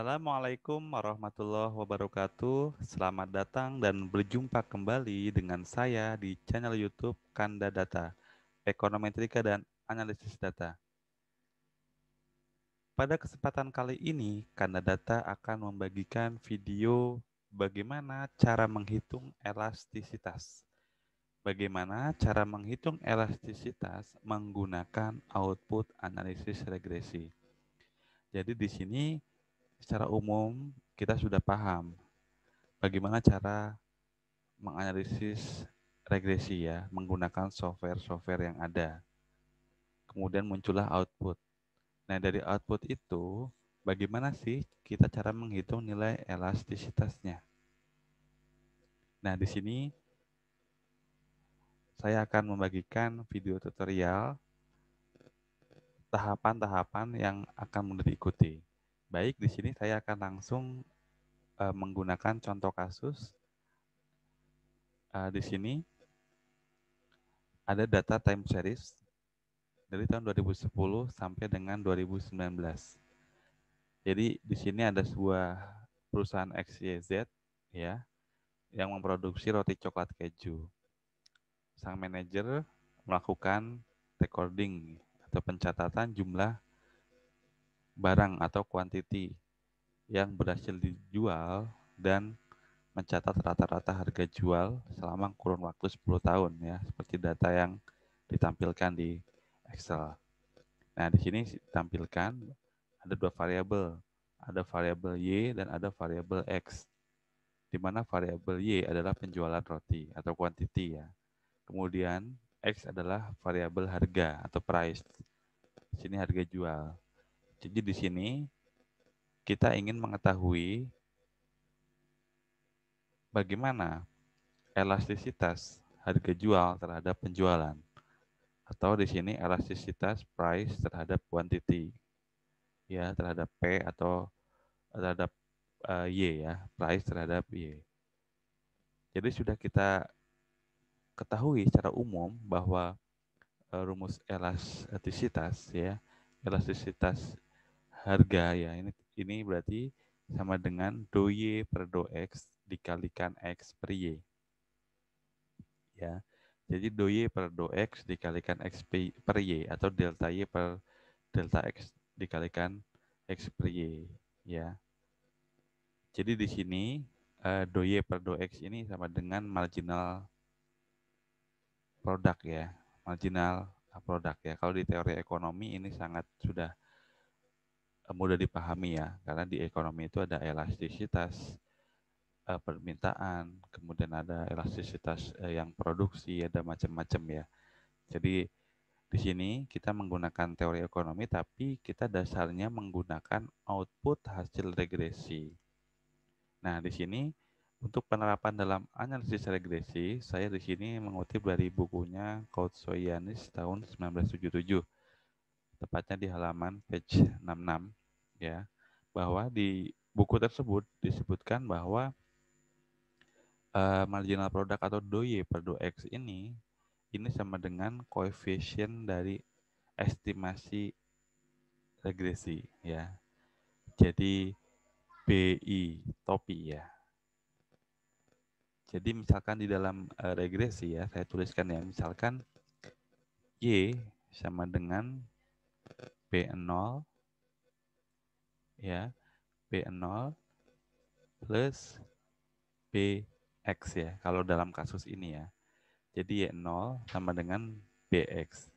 Assalamualaikum warahmatullahi wabarakatuh. Selamat datang dan berjumpa kembali dengan saya di channel YouTube Kanda Data, Ekonometrika dan Analisis Data. Pada kesempatan kali ini, Kanda Data akan membagikan video bagaimana cara menghitung elastisitas. Bagaimana cara menghitung elastisitas menggunakan output analisis regresi. Jadi di sini secara umum kita sudah paham bagaimana cara menganalisis regresi ya, menggunakan software-software yang ada. Kemudian muncullah output. Nah, dari output itu bagaimana sih kita cara menghitung nilai elastisitasnya? Nah, di sini saya akan membagikan video tutorial tahapan-tahapan yang akan mudah diikuti. Baik, di sini saya akan langsung menggunakan contoh kasus. Di sini ada data time series dari tahun 2010 sampai dengan 2019. Jadi di sini ada sebuah perusahaan XYZ ya yang memproduksi roti coklat keju. Sang manajer melakukan recording atau pencatatan jumlah barang atau quantity yang berhasil dijual dan mencatat rata-rata harga jual selama kurun waktu 10 tahun ya, seperti data yang ditampilkan di Excel. Nah, di sini ditampilkan ada dua variabel, ada variabel Y dan ada variabel X. Di mana variabel Y adalah penjualan roti atau quantity ya. Kemudian X adalah variabel harga atau price. Di sini harga jual. Jadi di sini kita ingin mengetahui bagaimana elastisitas harga jual terhadap penjualan. Atau di sini elastisitas price terhadap quantity. Ya, terhadap P atau terhadap Y ya, price terhadap Y. Jadi sudah kita ketahui secara umum bahwa rumus elastisitas ya, elastisitas harga ya, ini berarti sama dengan do Y per do X dikalikan X per Y ya. Jadi do Y per do X dikalikan X per Y atau delta Y per delta X dikalikan X per Y ya. Jadi di sini do Y per do X ini sama dengan marginal produk ya, marginal produk ya. Kalau di teori ekonomi ini sangat sudah mudah dipahami ya, karena di ekonomi itu ada elastisitas permintaan, kemudian ada elastisitas yang produksi, ada macam-macam ya. Jadi di sini kita menggunakan teori ekonomi, tapi kita dasarnya menggunakan output hasil regresi. Nah, di sini untuk penerapan dalam analisis regresi, saya di sini mengutip dari bukunya Koutsoyanis tahun 1977, tepatnya di halaman page 66, ya, bahwa di buku tersebut disebutkan bahwa marginal product atau do Y per do X ini sama dengan koefisien dari estimasi regresi, ya. Jadi BI topi ya. Jadi misalkan di dalam regresi ya, saya tuliskan ya, misalkan Y sama dengan B0 ya, B0 plus BX ya, kalau dalam kasus ini ya. Jadi Y0 sama dengan BX.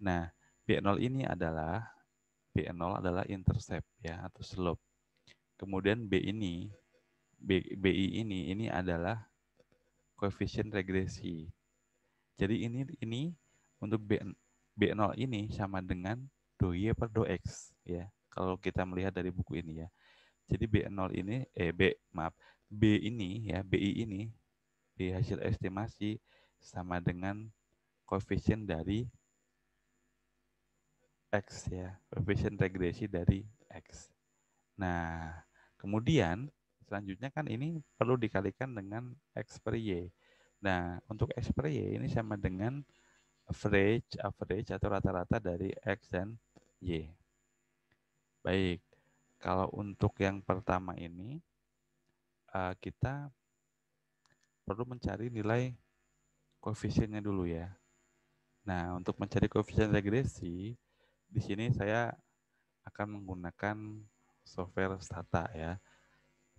Nah, B0 ini adalah, B0 adalah intercept ya, atau slope. Kemudian BI ini adalah koefisien regresi. Jadi ini untuk B0 ini sama dengan do Y per do X ya. Kalau kita melihat dari buku ini ya. Jadi BI ini di hasil estimasi sama dengan koefisien dari X ya, koefisien regresi dari X. Nah, kemudian selanjutnya kan ini perlu dikalikan dengan X per Y. Nah, untuk X per Y ini sama dengan average atau rata-rata dari X dan Y. Baik, Kalau untuk yang pertama ini, kita perlu mencari nilai koefisiennya dulu ya. Nah, untuk mencari koefisien regresi, di sini saya akan menggunakan software Stata ya.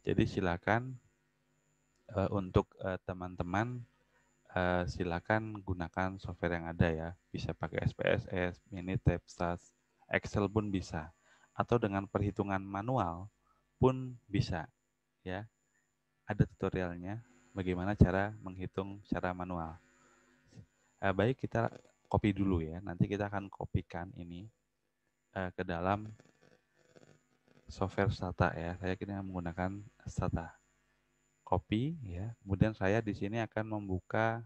Jadi silakan untuk teman-teman silakan gunakan software yang ada ya. Bisa pakai SPSS, Minitab, SAS, Excel pun bisa. Atau dengan perhitungan manual pun bisa ya. Ada tutorialnya bagaimana cara menghitung secara manual. Baik, kita copy dulu ya. Nanti kita akan copykan ini ke dalam software Stata ya. Saya kini menggunakan Stata. Copy ya. Kemudian saya di sini akan membuka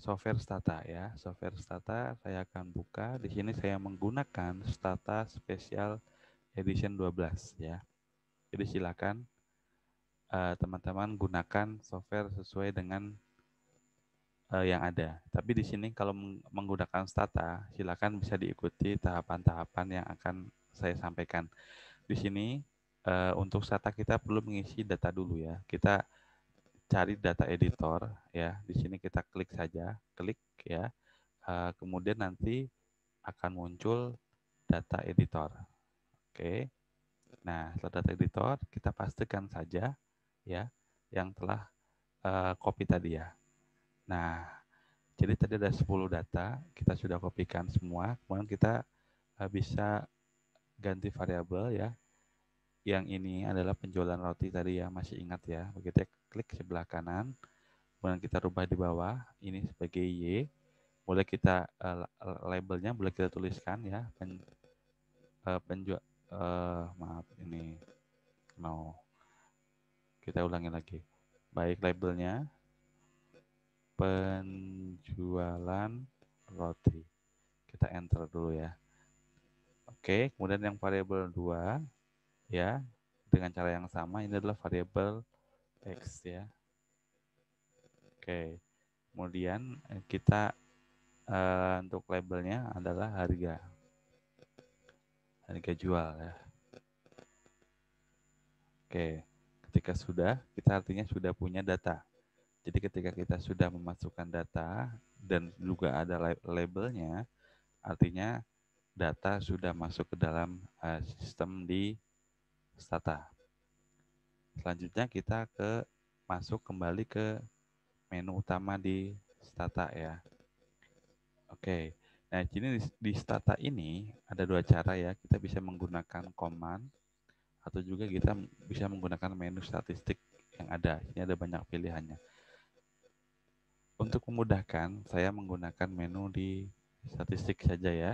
software Stata ya. Software Stata saya akan buka. Di sini saya menggunakan Stata Special Edition 12 ya. Jadi silakan teman-teman gunakan software sesuai dengan yang ada. Tapi di sini kalau menggunakan Stata, silakan bisa diikuti tahapan-tahapan yang akan saya sampaikan. Di sini untuk Stata kita perlu mengisi data dulu ya. Kita cari data editor ya. Di sini kita klik saja, klik ya. Kemudian nanti akan muncul data editor. Oke. Nah, setelah data editor kita pastikan saja ya yang telah copy tadi ya. Nah, jadi tadi ada 10 data, kita sudah kopikan semua, kemudian kita bisa ganti variabel ya. Yang ini adalah penjualan roti tadi ya, masih ingat ya. Begitu klik sebelah kanan, kemudian kita rubah di bawah, ini sebagai Y. Boleh kita labelnya, boleh kita tuliskan ya, maaf ini mau kita ulangi lagi. Baik, labelnya penjualan roti. Kita enter dulu ya. Oke, kemudian yang variabel 2 ya, dengan cara yang sama ini adalah variabel X ya. Oke. Kemudian kita untuk labelnya adalah harga. Harga jual ya. Oke, ketika sudah, kita artinya sudah punya data. Jadi ketika kita sudah memasukkan data dan juga ada labelnya, artinya data sudah masuk ke dalam sistem di Stata. Selanjutnya kita masuk kembali ke menu utama di Stata ya. Oke, nah jadi di Stata ini ada dua cara ya. Kita bisa menggunakan command atau juga kita bisa menggunakan menu statistik yang ada. Ini ada banyak pilihannya. Untuk memudahkan, saya menggunakan menu di statistik saja ya.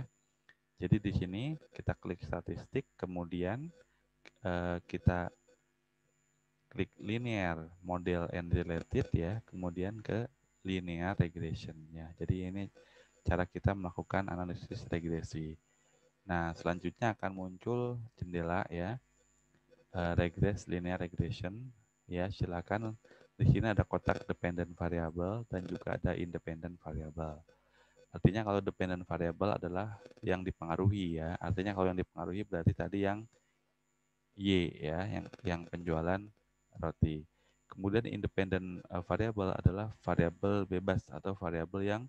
Jadi di sini kita klik statistik, kemudian kita klik linear model and related ya, kemudian ke linear regression ya. Jadi ini cara kita melakukan analisis regresi. Nah, selanjutnya akan muncul jendela ya, regress linear regression ya. Silakan. Di sini ada kotak dependent variable dan juga ada independent variable. Artinya kalau dependent variable adalah yang dipengaruhi ya. Artinya kalau yang dipengaruhi berarti tadi yang Y ya, yang penjualan roti. Kemudian independent variable adalah variabel bebas atau variabel yang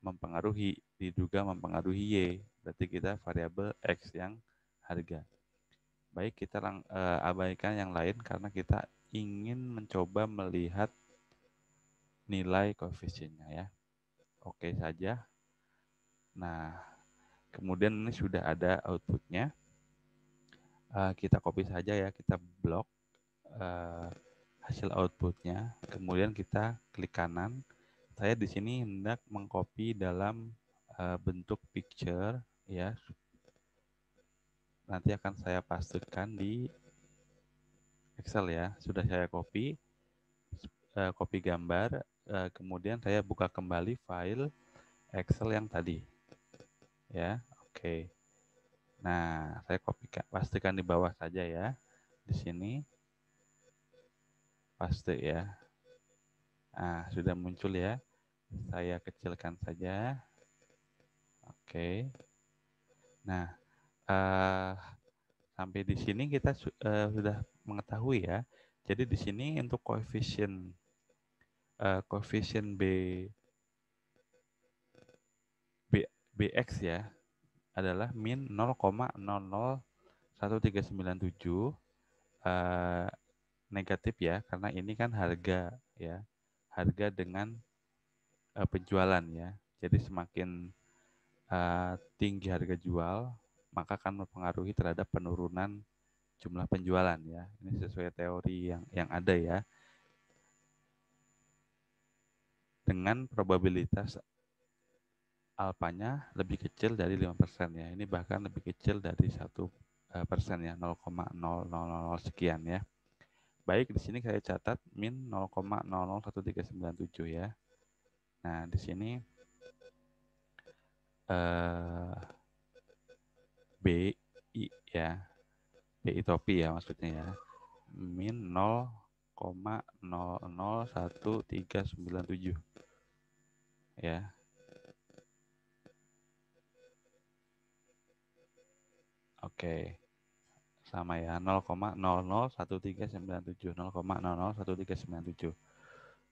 mempengaruhi, diduga mempengaruhi Y. Berarti kita variabel X yang harga. Baik, kita abaikan yang lain karena kita ingin mencoba melihat nilai koefisiennya ya. Oke saja. Nah, kemudian ini sudah ada outputnya. Kita copy saja ya, kita blok hasil outputnya. Kemudian kita klik kanan. Saya di sini hendak mengcopy dalam bentuk picture ya. Nanti akan saya pastikan di Excel ya. Sudah saya copy gambar, kemudian saya buka kembali file Excel yang tadi ya. Oke. Nah, saya copy, pastikan di bawah saja ya, di sini paste ya. Nah, sudah muncul ya, saya kecilkan saja. Oke. Nah, sampai di sini kita sudah mengetahui ya. Jadi di sini untuk koefisien BX ya adalah min 0,001397 negatif ya, karena ini kan harga ya, harga dengan penjualan ya. Jadi semakin tinggi harga jual maka akan mempengaruhi terhadap penurunan jumlah penjualan ya. Ini sesuai teori yang ada ya. Dengan probabilitas alfanya lebih kecil dari 5% ya. Ini bahkan lebih kecil dari 1% ya, 0,000 sekian ya. Baik, di sini saya catat min 0,001397 ya. Nah, di sini BI ya. BI topi ya maksudnya ya. Min 0,001397 ya. Oke. Sama ya, 0,001397, 0,001397.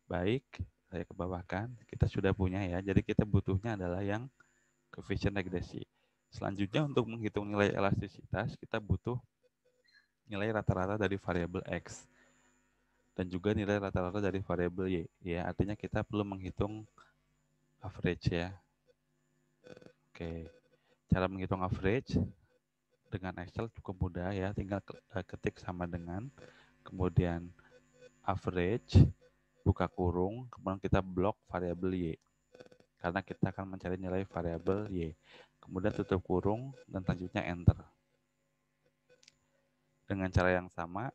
Baik, saya kebawahkan. Kita sudah punya ya. Jadi kita butuhnya adalah yang koefisien regresi. Selanjutnya untuk menghitung nilai elastisitas, kita butuh nilai rata-rata dari variabel X dan juga nilai rata-rata dari variabel Y ya. Artinya kita perlu menghitung average ya. Oke. Cara menghitung average dengan Excel cukup mudah ya, tinggal ketik sama dengan, kemudian average, buka kurung, kemudian kita blok variabel Y, karena kita akan mencari nilai variabel Y, kemudian tutup kurung, dan selanjutnya enter. Dengan cara yang sama,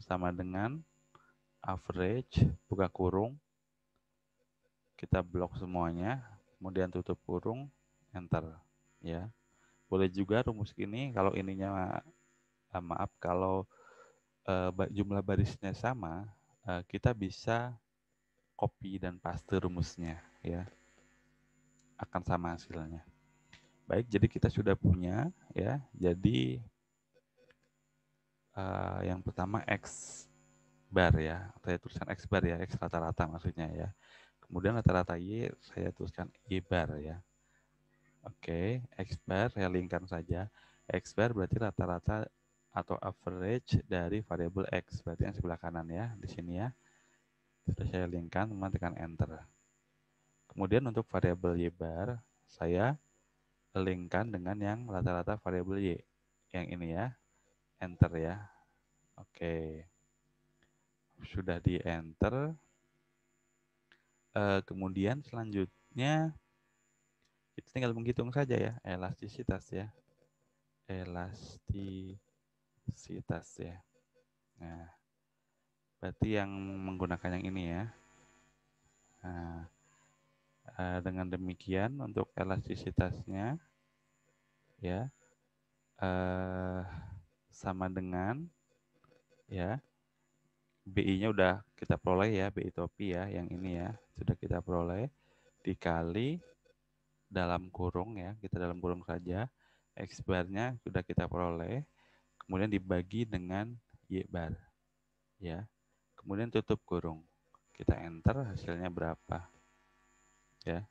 sama dengan average, buka kurung, kita blok semuanya, kemudian tutup kurung, enter ya. Boleh juga rumus ini kalau ininya maaf kalau jumlah barisnya sama, kita bisa copy dan paste rumusnya ya, akan sama hasilnya. Baik, jadi kita sudah punya ya. Jadi yang pertama X bar ya, saya tuliskan X bar ya, X rata-rata maksudnya ya. Kemudian rata-rata Y saya tuliskan Y bar ya. Oke, X bar saya linkkan saja. X bar berarti rata-rata atau average dari variabel X, berarti yang sebelah kanan ya, di sini ya. Sudah saya linkkan, kemudian tekan enter. Kemudian untuk variabel Y bar saya linkkan dengan yang rata-rata variabel Y, yang ini ya. Enter ya. Oke. Sudah di enter. Kemudian selanjutnya kita tinggal menghitung saja ya, elastisitas ya. Elastisitas ya. Nah, berarti yang menggunakan yang ini ya. Nah, dengan demikian untuk elastisitasnya ya sama dengan ya BI-nya udah kita peroleh ya, BI topi ya, yang ini ya sudah kita peroleh, dikali dalam kurung ya, kita dalam kurung saja, X bar-nya sudah kita peroleh, kemudian dibagi dengan Y bar ya, kemudian tutup kurung, kita enter, hasilnya berapa ya,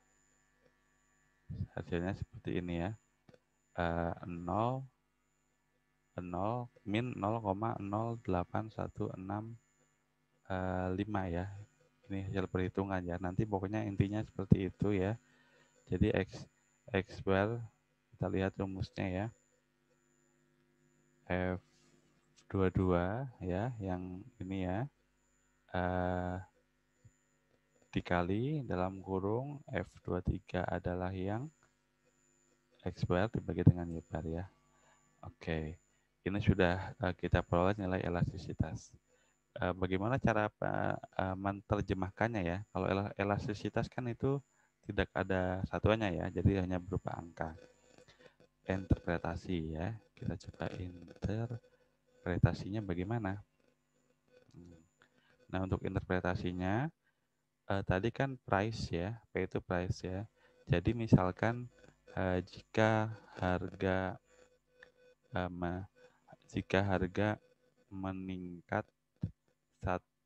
hasilnya seperti ini ya, 0,008165 ya, ini hasil perhitungan ya, nanti pokoknya intinya seperti itu ya. Jadi X bar, kita lihat rumusnya ya, F22 ya, yang ini ya, dikali dalam kurung F23 adalah yang X bar dibagi dengan Y bar ya. Oke, ini sudah kita peroleh nilai elastisitas. Bagaimana cara menerjemahkannya ya, kalau elastisitas kan itu tidak ada satuannya ya, jadi hanya berupa angka. Interpretasi ya, kita coba interpretasinya bagaimana. Nah, untuk interpretasinya tadi kan price ya, P itu price ya. Jadi misalkan jika harga jika harga meningkat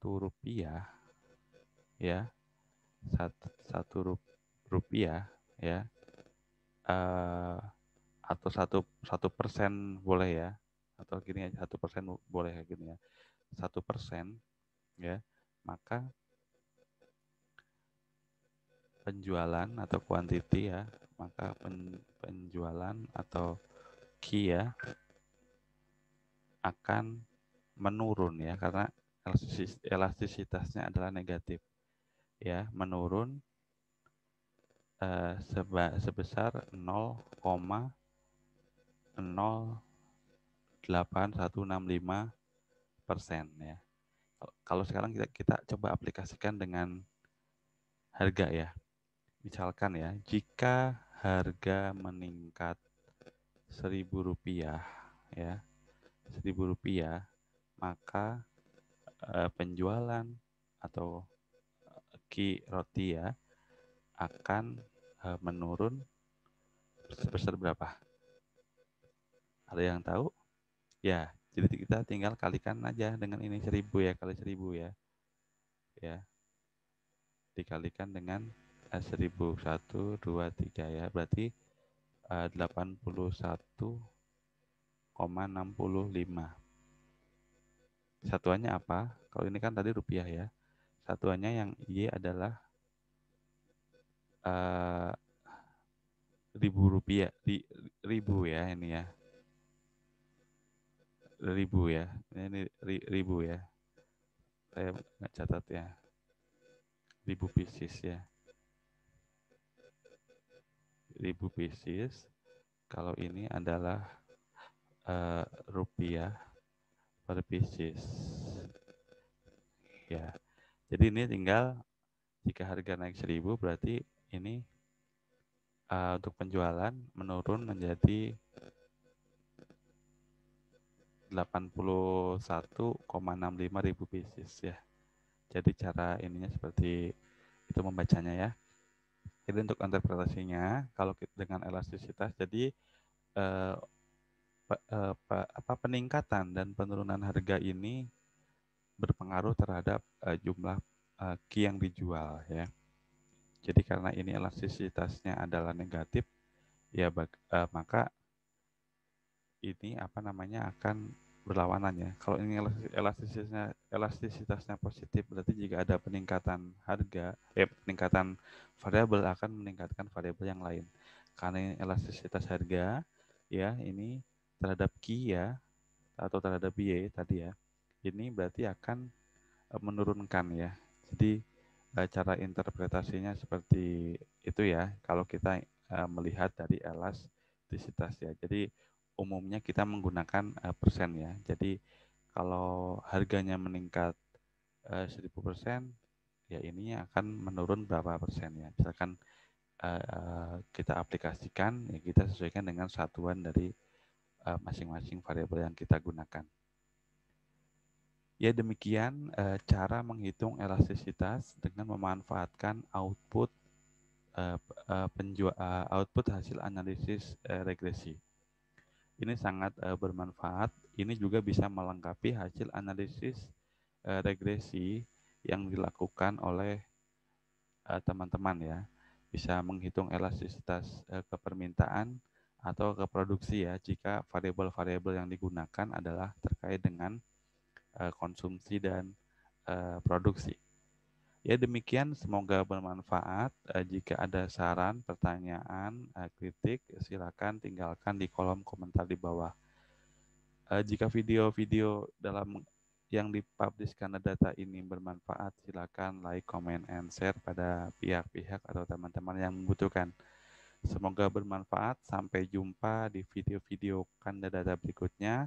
Rp1 ya, Rp1 ya, atau 1% boleh ya, atau gini aja 1% boleh ya, gini ya 1% ya, maka penjualan atau quantity ya, maka penjualan atau key ya akan menurun ya, karena elastisitasnya adalah negatif ya, menurun sebesar 0,08165% ya. Kalau sekarang kita coba aplikasikan dengan harga ya. Misalkan ya, jika harga meningkat Rp1.000 ya, Rp1.000, maka penjualan atau key roti ya akan menurun sebesar berapa? Ada yang tahu? Ya, jadi kita tinggal kalikan aja dengan ini 1000 ya, kali 1000 ya. Ya. Dikalikan dengan 1000, 1, 2, 3 ya. Berarti 81,65. Satuannya apa? Kalau ini kan tadi rupiah ya. Satuannya yang Y adalah Rp1.000 di ribu ya, ini ya. Ribu ya, ini ribu ya, saya nggak catat ya, Rp1.000 ya, Rp1.000. Kalau ini adalah rupiah per pieces ya. Jadi ini tinggal jika harga naik 1000, berarti ini untuk penjualan menurun menjadi 81,65 ribu pieces ya. Jadi cara ininya seperti itu membacanya ya. Jadi untuk interpretasinya, kalau kita dengan elastisitas, jadi peningkatan dan penurunan harga ini berpengaruh terhadap jumlah key yang dijual ya. Jadi karena ini elastisitasnya adalah negatif ya, maka ini apa namanya akan berlawanan ya. Kalau ini elastisitasnya positif, berarti jika ada peningkatan harga, peningkatan variabel akan meningkatkan variabel yang lain. Karena elastisitas harga ya ini terhadap key ya, atau terhadap Y tadi ya, ini berarti akan menurunkan ya. Jadi cara interpretasinya seperti itu ya, kalau kita melihat dari elastisitas ya. Jadi umumnya kita menggunakan persen ya. Jadi kalau harganya meningkat 1000% ya, ini akan menurun berapa persen ya. Misalkan kita aplikasikan ya, kita sesuaikan dengan satuan dari masing-masing variabel yang kita gunakan. Ya, demikian cara menghitung elastisitas dengan memanfaatkan output output hasil analisis regresi. Ini sangat bermanfaat. Ini juga bisa melengkapi hasil analisis regresi yang dilakukan oleh teman-teman ya. Bisa menghitung elastisitas ke permintaan atau ke produksi ya, jika variabel-variabel yang digunakan adalah terkait dengan konsumsi dan produksi. Ya, demikian, semoga bermanfaat. Jika ada saran, pertanyaan, kritik, silakan tinggalkan di kolom komentar di bawah. Jika video-video dalam yang dipublish Kanda Data ini bermanfaat, silakan like, comment, and share pada pihak-pihak atau teman-teman yang membutuhkan. Semoga bermanfaat. Sampai jumpa di video-video Kanda Data berikutnya.